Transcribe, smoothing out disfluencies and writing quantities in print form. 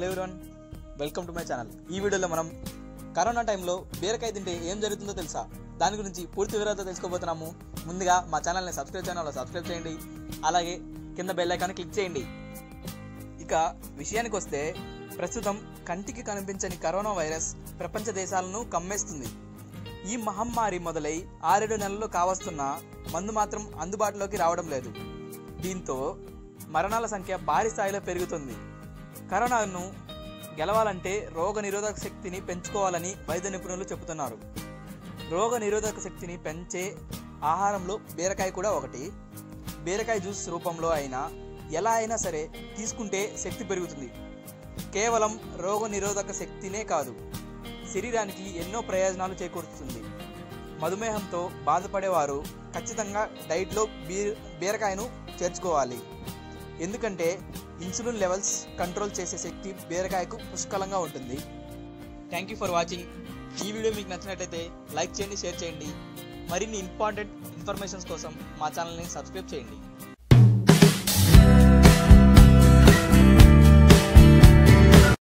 Hello everyone welcome to my channel. ई video मन corona time में बीरकाय तिंटे एम जरुगुतुंदो तेलुसा दानि गुरिंची पूर्ति विवरालु तेलुसुकोबोतुन्नामु। मुंदुगा मा चैनल नि सब्सक्राइब चेयंडि, सब्सक्राइब चेयंडि, अलागे किंद बेल आइकान क्लिक चेयंडि। इक विषयानिकि वस्ते प्रस्तुतं कंटिकि कनिपिंचनि करोना वैरस प्रपंच देशालनु कम्मेस्तुंदि। ఈ మహమ్మారి మొదలై 6-7 నెలలు కావస్తున్న మందు మాత్రం అందుబాటులోకి రావడం లేదు। దీంతో మరణాల సంఖ్య భారీ స్థాయిలో పెరుగుతుంది। కరోనాను గెలవాలంటే రోగనిరోధక శక్తిని పెంచుకోవాలని వైద్య నిపుణులు చెబుతున్నారు। రోగనిరోధక శక్తిని పెంచే ఆహారంలో బీరకాయ కూడా ఒకటి। బీరకాయ జ్యూస్ రూపంలో అయినా ఎలా అయినా సరే తీసుకుంటే శక్తి పెరుగుతుంది। కేవలం రోగనిరోధక శక్తినే కాదు, శరీరానికి ఎన్నో ప్రయోజనాలు చేకూరుస్తుంది। మధుమేహంతో బాధపడేవారు ఖచ్చితంగా డైట్లో బీరకాయను చేర్చుకోవాలి। ఎందుకంటే ఇన్సులిన్ లెవెల్స్ కంట్రోల్ చేసే శక్తి బీరకాయకు పుష్కలంగా ఉంటుంది। Thank you for watching. ఈ వీడియో మీకు నచ్చినట్లయితే లైక్ చేయండి, షేర్ చేయండి। మరిన్ని ఇంపార్టెంట్ ఇన్ఫర్మేషన్స్ కోసం మా ఛానల్ని సబ్స్క్రైబ్ చేయండి।